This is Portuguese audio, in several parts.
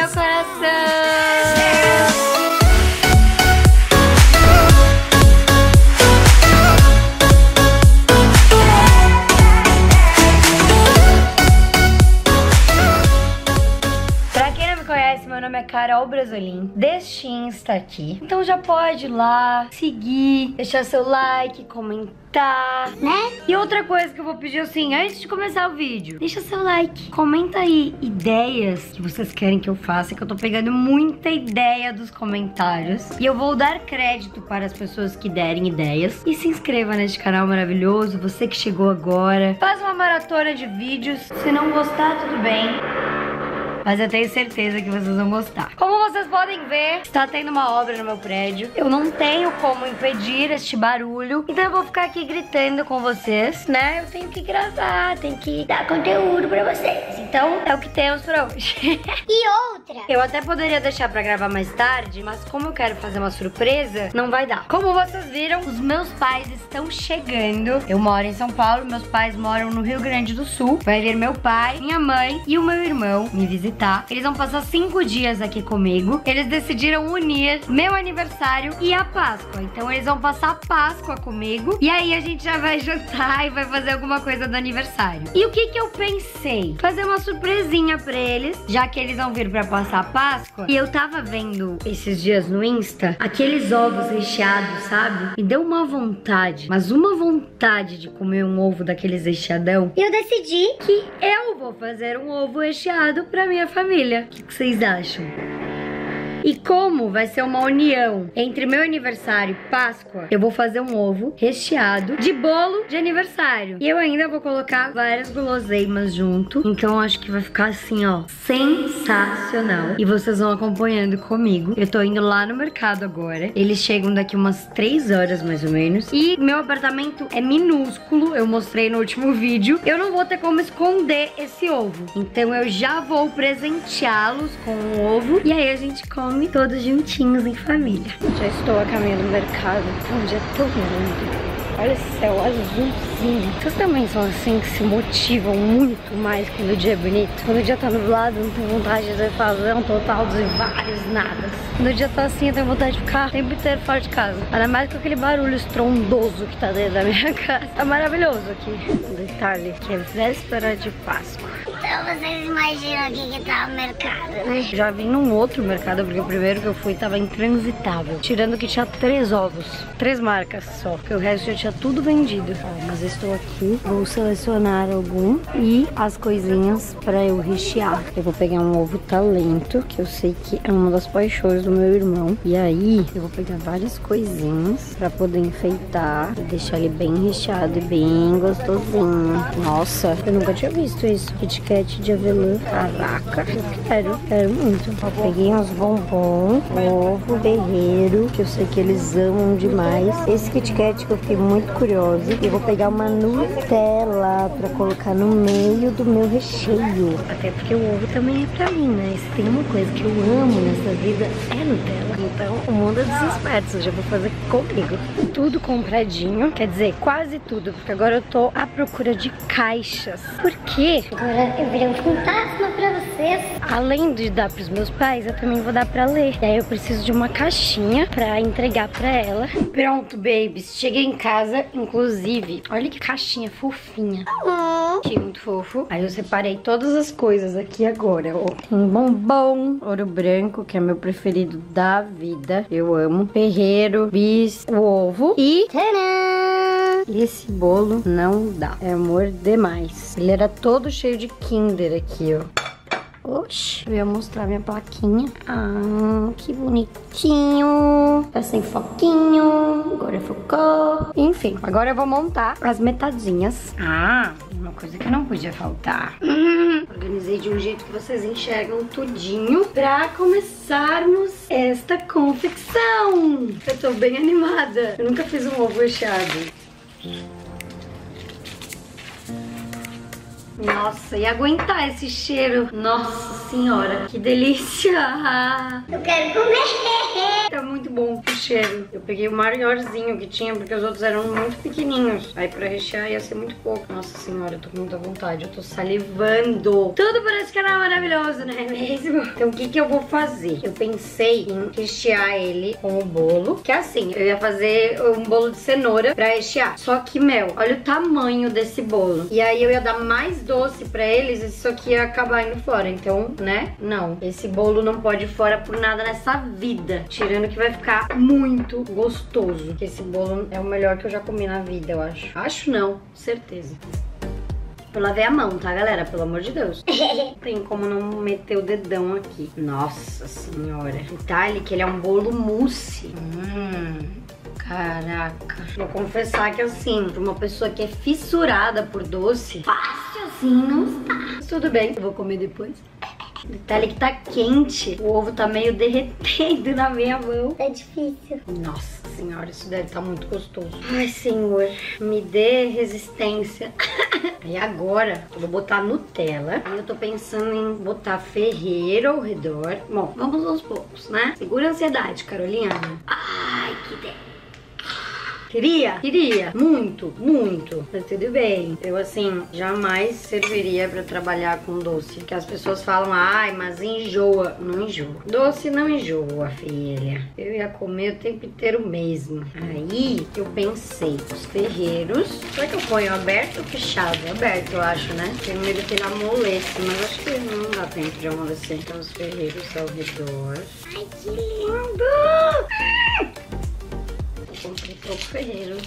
meu coração. Meu nome é Carol Brasolin, deste Insta aqui. Então já pode ir lá, seguir, deixar seu like, comentar, né? E outra coisa que eu vou pedir assim, antes de começar o vídeo, deixa seu like, comenta aí ideias que vocês querem que eu faça, que eu tô pegando muita ideia dos comentários. E eu vou dar crédito para as pessoas que derem ideias. E se inscreva neste canal maravilhoso, você que chegou agora. Faz uma maratona de vídeos, se não gostar, tudo bem. Mas eu tenho certeza que vocês vão gostar. Como vocês podem ver, está tendo uma obra no meu prédio. Eu não tenho como impedir este barulho, então eu vou ficar aqui gritando com vocês, né? Eu tenho que gravar, tenho que dar conteúdo pra vocês. Então é o que temos pra hoje. E outra, eu até poderia deixar pra gravar mais tarde, mas como eu quero fazer uma surpresa, não vai dar. Como vocês viram, os meus pais estão chegando. Eu moro em São Paulo, meus pais moram no Rio Grande do Sul. Vai vir meu pai, minha mãe e o meu irmão me visitar. Eles vão passar 5 dias aqui comigo. Eles decidiram unir meu aniversário e a Páscoa. Então eles vão passar a Páscoa comigo. E aí a gente já vai jantar e vai fazer alguma coisa do aniversário. E o que que eu pensei? Fazer uma surpresinha pra eles, já que eles vão vir pra passar a Páscoa. E eu tava vendo esses dias no Insta aqueles ovos recheados, sabe? Me deu uma vontade, mas uma vontade de comer um ovo daqueles recheadão. E eu decidi que eu vou fazer um ovo recheado pra minha família. O que vocês acham? E como vai ser uma união entre meu aniversário e Páscoa, eu vou fazer um ovo recheado de bolo de aniversário. E eu ainda vou colocar várias guloseimas junto. Então acho que vai ficar assim, ó, sensacional. E vocês vão acompanhando comigo. Eu tô indo lá no mercado agora. Eles chegam daqui umas 3 horas mais ou menos. E meu apartamento é minúsculo, eu mostrei no último vídeo. Eu não vou ter como esconder esse ovo. Então eu já vou presenteá-los com o ovo. E aí a gente come todos juntinhos em família. Já estou a caminho do mercado, tá um dia tão lindo. Olha esse céu azulzinho. Vocês também são assim, que se motivam muito mais quando o dia é bonito. Quando o dia tá nublado, não tem vontade de fazer um total de vários nadas. Quando o dia tá assim, eu tenho vontade de ficar o tempo inteiro fora de casa. Ainda mais com aquele barulho estrondoso que tá dentro da minha casa. Tá maravilhoso aqui. Um detalhe que é véspera de Páscoa. Então vocês imaginam o que tá o mercado, né? Já vim num outro mercado, porque o primeiro que eu fui tava intransitável. Tirando que tinha 3 ovos. 3 marcas só. Porque o resto já tinha tudo vendido. Ó, mas eu estou aqui, vou selecionar algum e as coisinhas pra eu rechear. Eu vou pegar um ovo talento, que eu sei que é uma das paixões do meu irmão. E aí eu vou pegar várias coisinhas pra poder enfeitar e deixar ele bem recheado e bem gostosinho. Nossa, eu nunca tinha visto isso. Kit Kat de avelã. Caraca, eu quero muito. Ó, peguei uns bombons, ovo berreiro, que eu sei que eles amam demais. Esse Kit Kat que eu fiquei muito curiosa. E vou pegar uma Nutella pra colocar no meio do meu recheio. Até porque o ovo também é pra mim, né? Se tem uma coisa que eu amo nessa vida é Nutella. Então o mundo é dos espertos. Eu já vou fazer comigo. Tudo compradinho. Quer dizer, quase tudo. Porque agora eu tô à procura de caixas. Por quê? Agora eu virei um fantasma pra vocês. Além de dar pros meus pais, eu também vou dar pra Lê. E aí eu preciso de uma caixinha pra entregar pra ela. Pronto, babies. Cheguei em casa, inclusive. Olha que caixinha fofinha. Achei muito fofo. Aí eu separei todas as coisas aqui agora. Ó. Tem bombom, ouro branco, que é meu preferido da vida. Eu amo. Ferrero, bis, o ovo e... Tcharam! Esse bolo não dá. É amor demais. Ele era todo cheio de Kinder aqui, ó. Oxi, eu ia mostrar minha plaquinha. Ah, que bonitinho. Tá sem foquinho. Agora focou. Enfim, agora eu vou montar as metadinhas. Ah, uma coisa que não podia faltar. Organizei de um jeito que vocês enxergam tudinho pra começarmos esta confecção. Eu tô bem animada. Eu nunca fiz um ovo recheado. Nossa, e aguentar esse cheiro. Nossa senhora, que delícia. Eu quero comer. era muito bom o cheiro. Eu peguei o maiorzinho que tinha, porque os outros eram muito pequenininhos. Aí pra rechear ia ser muito pouco. Nossa senhora, eu tô com muita vontade, eu tô salivando. Tudo por esse canal maravilhoso, não é mesmo? Então o que que eu vou fazer? Eu pensei em rechear ele com o bolo, que é assim, eu ia fazer um bolo de cenoura pra rechear. Só que, meu, olha o tamanho desse bolo. E aí eu ia dar mais doce pra eles, isso aqui ia acabar indo fora. Então, né? Não. Esse bolo não pode ir fora por nada nessa vida. Tirando que vai ficar muito gostoso. Porque esse bolo é o melhor que eu já comi na vida, eu acho. Acho não, certeza. Eu lavei a mão, tá, galera? Pelo amor de Deus. Tem como não meter o dedão aqui. Nossa senhora. Detalhe que ele é um bolo mousse. Caraca. Vou confessar que assim, pra uma pessoa que é fissurada por doce, fácil assim não está. Mas tudo bem, eu vou comer depois. Detalhe que tá quente. O ovo tá meio derretendo na minha mão. Tá difícil. Nossa senhora, isso deve tá muito gostoso. Ai, senhor, me dê resistência. E agora, eu vou botar Nutella. Aí eu tô pensando em botar Ferrero ao redor. Bom, vamos aos poucos, né? Segura a ansiedade, Carolina. Ai, que delícia. Queria, muito, mas tudo bem. Eu, assim, jamais serviria pra trabalhar com doce. Porque as pessoas falam, ai, mas enjoa. Não enjoa. Doce não enjoa, filha. Eu ia comer o tempo inteiro mesmo. Aí, eu pensei, os ferreiros... Será que eu ponho aberto ou fechado? Aberto, eu acho, né? Tenho medo que ele amolece, mas acho que não dá tempo de amolecer. Então, os ferreiros ao redor. Ai, que lindo! Comprei pouco ferreiro.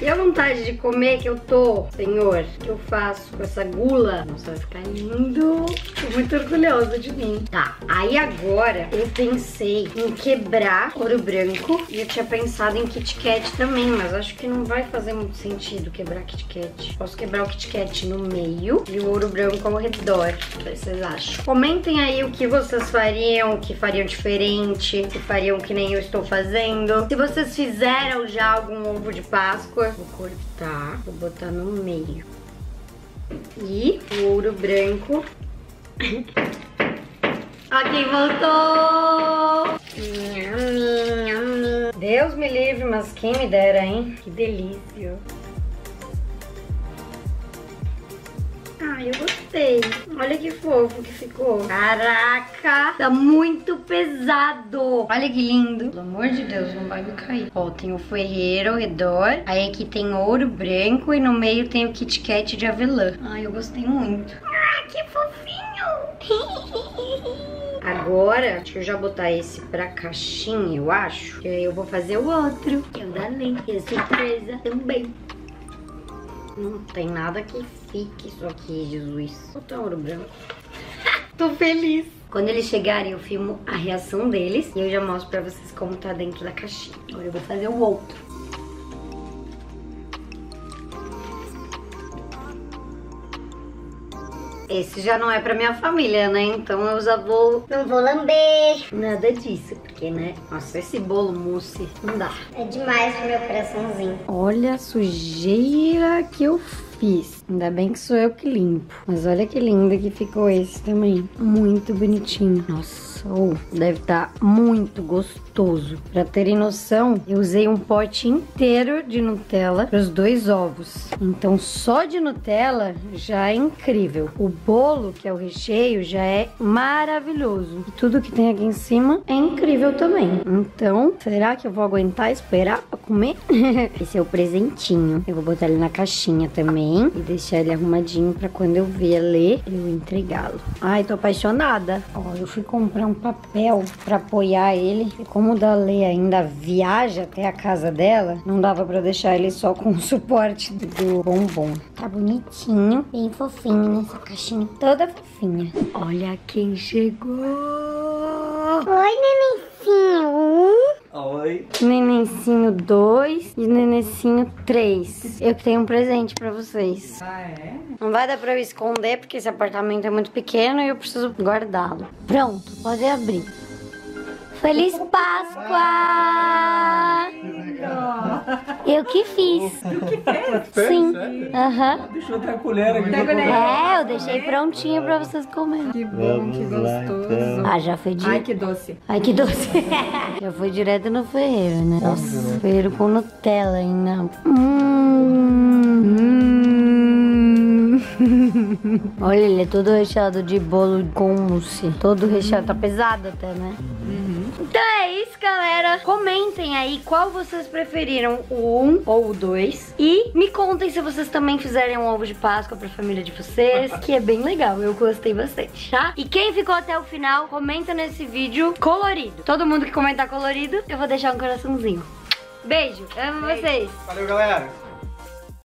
E a vontade de comer que eu tô, senhor, que eu faço com essa gula? Nossa, vai ficar lindo. Tô muito orgulhosa de mim. Tá, aí agora eu pensei em quebrar ouro branco. E eu tinha pensado em Kit Kat também, mas acho que não vai fazer muito sentido quebrar Kit Kat. Posso quebrar o Kit Kat no meio e o ouro branco ao redor. O que vocês acham? Comentem aí o que vocês fariam, o que fariam diferente, se fariam que nem eu estou fazendo. Se vocês fizeram já algum ovo de Páscoa. Vou cortar, vou botar no meio. E o ouro branco. Ó quem voltou! Deus me livre, mas quem me dera, hein? Que delícia! Ai, eu gostei. Olha que fofo que ficou. Caraca, tá muito pesado. Olha que lindo. Pelo amor de Deus, não vai me cair. Ó, tem o ferreiro ao redor. Aí aqui tem ouro branco e no meio tem o Kit Kat de avelã. Ai, eu gostei muito. Ah, que fofinho. Agora, deixa eu já botar esse pra caixinha, eu acho. E aí eu vou fazer o outro. Eu da lente, é surpresa também. Não tem nada que fique isso aqui, Jesus. Vou botar ouro branco. Tô feliz. Quando eles chegarem, eu filmo a reação deles. E eu já mostro pra vocês como tá dentro da caixinha. Agora eu vou fazer o outro. Esse já não é pra minha família, né? Então eu já vou... Não vou lamber. Nada disso, porque, né? Nossa, esse bolo mousse não dá. É demais pro meu coraçãozinho. Olha a sujeira que eu fiz. Ainda bem que sou eu que limpo. Mas olha que lindo que ficou esse também. Muito bonitinho. Nossa, oh, deve estar muito gostoso. Pra terem noção, eu usei um pote inteiro de Nutella pros dois ovos. Então só de Nutella já é incrível. O bolo, que é o recheio, já é maravilhoso. E tudo que tem aqui em cima é incrível também. Então, será que eu vou aguentar esperar pra comer? Esse é o presentinho. Eu vou botar ele na caixinha também. E deixar ele arrumadinho pra quando eu vier ler, eu entregá-lo. Ai, tô apaixonada. Ó, eu fui comprar um papel pra apoiar ele. E como o da Lê ainda viaja até a casa dela, não dava pra deixar ele só com o suporte do bombom. Tá bonitinho, bem fofinho nessa caixinha, toda fofinha. Olha quem chegou! Oi, nenencinho! Oi. Nenencinho 2 e nenencinho 3. Eu tenho um presente pra vocês. Ah, é? Não vai dar pra eu esconder, porque esse apartamento é muito pequeno e eu preciso guardá-lo. Pronto, pode abrir. Feliz Páscoa! Eu que fiz. Tu que fez? Sim. Aham. Deixou até a colher aqui. É, eu deixei prontinha pra vocês comerem. Que bom, que gostoso. Ah, já foi direto. Ai, que doce. Ai, que doce. Já foi direto no Ferreiro, né? Nossa, Ferreiro com Nutella ainda. Olha, ele é todo recheado de bolo com mousse. Todo recheado, tá pesado até, né? Então é isso, galera. Comentem aí qual vocês preferiram, o 1 ou o 2. E me contem se vocês também fizerem um ovo de Páscoa pra família de vocês, que é bem legal, eu gostei bastante, tá? E quem ficou até o final, comenta nesse vídeo colorido. Todo mundo que comentar colorido, eu vou deixar um coraçãozinho. Beijo, amo vocês. Valeu, galera.